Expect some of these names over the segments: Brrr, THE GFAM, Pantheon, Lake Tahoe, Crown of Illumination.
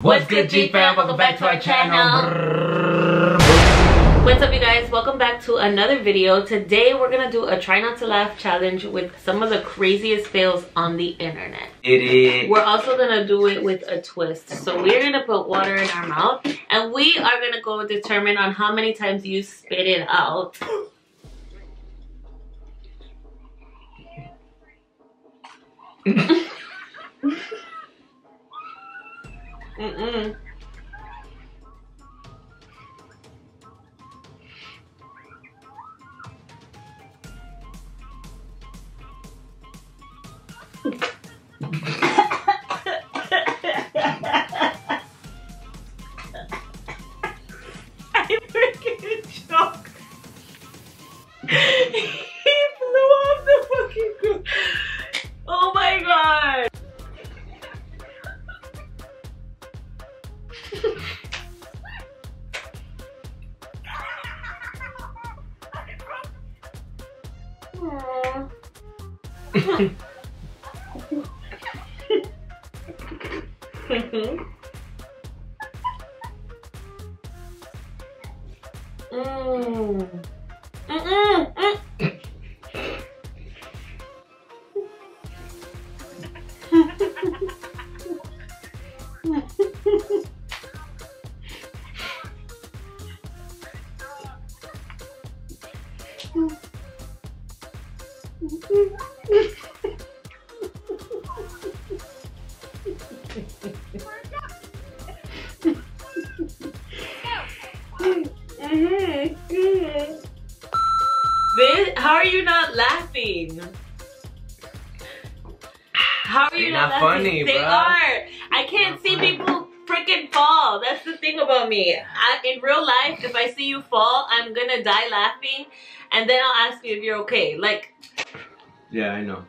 What's good, G-Fam? Welcome back to our channel. What's up, you guys? Welcome back to another video. Today we're gonna do a try not to laugh challenge with some of the craziest fails on the internet. It is. We're also gonna do it with a twist. So we're gonna put water in our mouth and we are gonna go determine on how many times you spit it out. Mm-mm. I freaking choked. He blew off the fucking group. Oh my god. How are you not laughing? How are you not laughing? Funny, they bro. Are. I can't not see funny. People freaking fall. That's the thing about me. In real life, if I see you fall, I'm gonna die laughing, and then I'll ask you if you're okay. Like. Yeah, I know.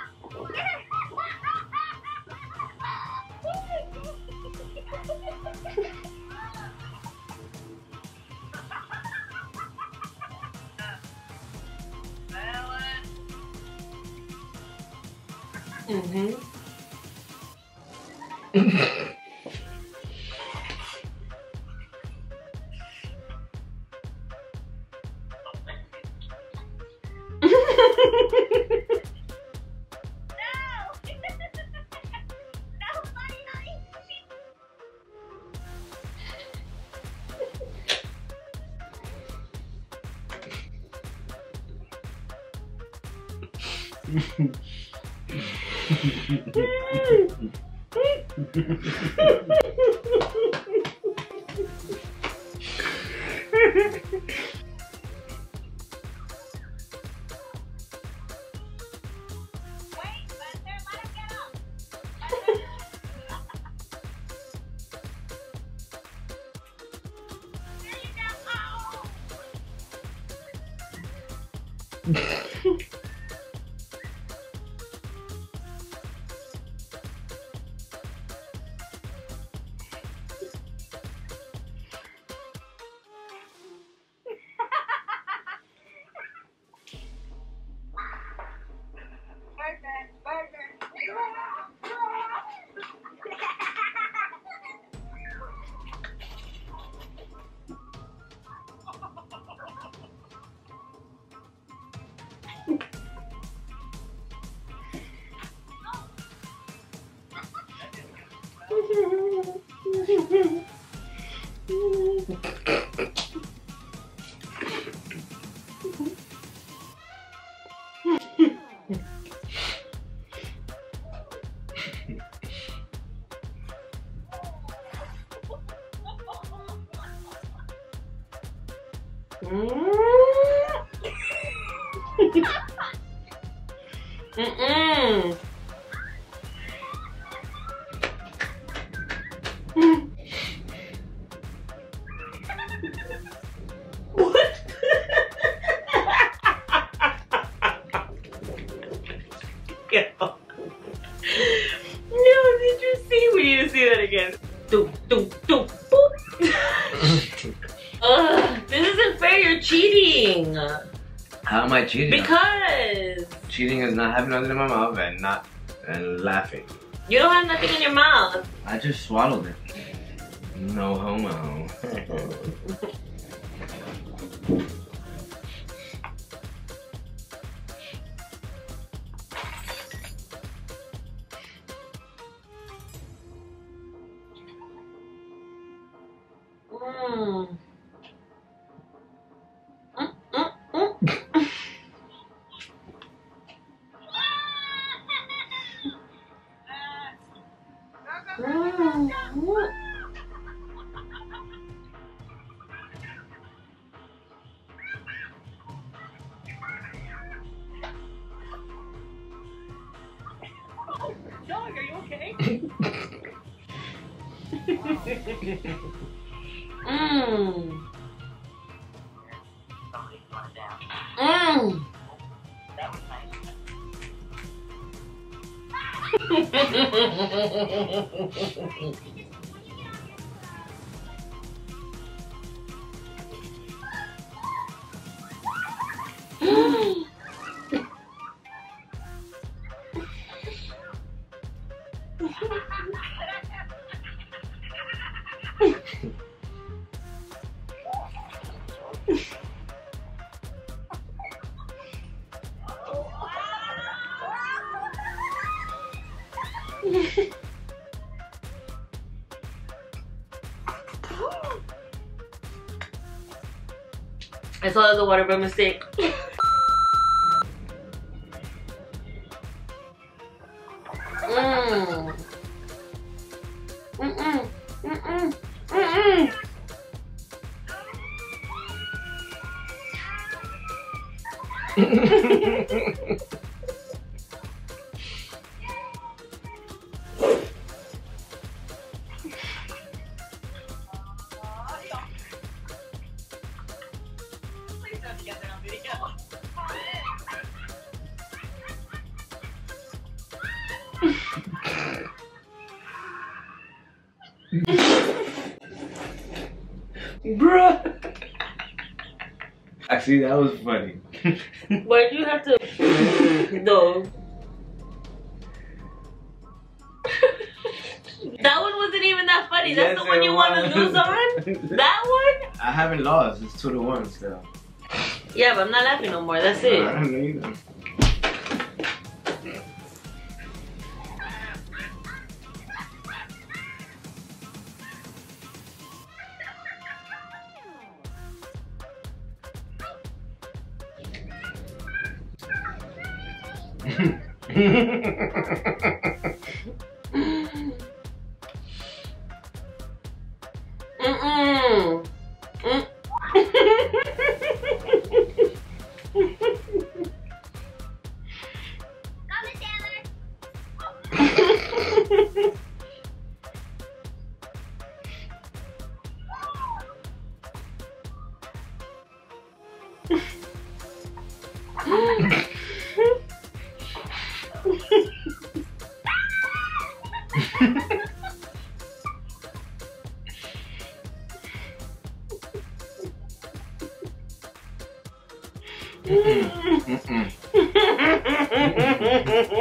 What? go. No, did you see? We need to see that again. Doop, doop, doop, boop. Ugh, this isn't fair, you're cheating. How am I cheating? Because cheating is not having nothing in my mouth and laughing. You don't have nothing in your mouth. I just swallowed it. No homo. Dog, are you okay? Mmm. Mmm. That was nice. I saw the water by mistake. Bruh. Actually, that was funny. Why'd you have to? No. That one wasn't even that funny. Yes, that's the one you want to lose on? That one? I haven't lost. It's 2-1 still. Yeah, but I'm not laughing no more. That's it. I don't know either.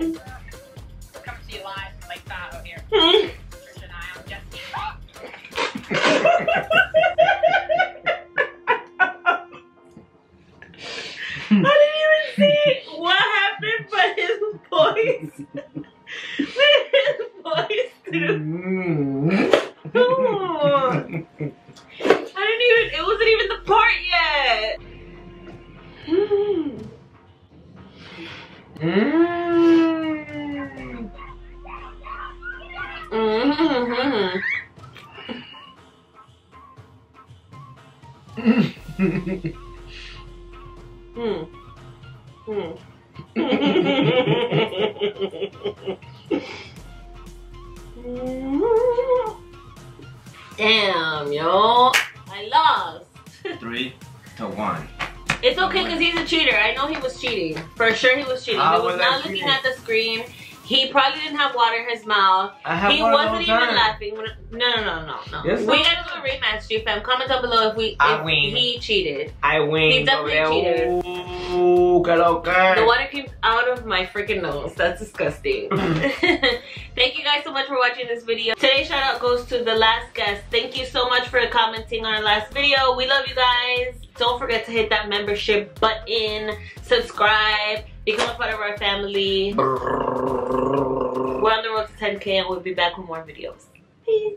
Come see you live from Lake Tahoe here. Patricia and I, I'm Jesse. I didn't even see what happened, but his voice. His voice, dude. Oh. It wasn't even the part yet. Mm. Mm. Mm-hmm. Mm. Mm. Damn, yo. I lost. 3-2. to one. It's okay because he's a cheater. I know he was cheating. For sure he was cheating. He was not looking at the screen. He probably didn't have water in his mouth. He wasn't even laughing. No. Yes, we gotta do a rematch, GFAM. Comment down below if he cheated. I win. He definitely cheated. Ooh, que lo que. The water came out of my freaking nose. That's disgusting. Thank you guys so much for watching this video. Today's shout out goes to the last guest. Thank you so much for commenting on our last video. We love you guys. Don't forget to hit that membership button. Subscribe. Become a part of our family. Brrr. We're on the road to 10K and we'll be back with more videos. Peace.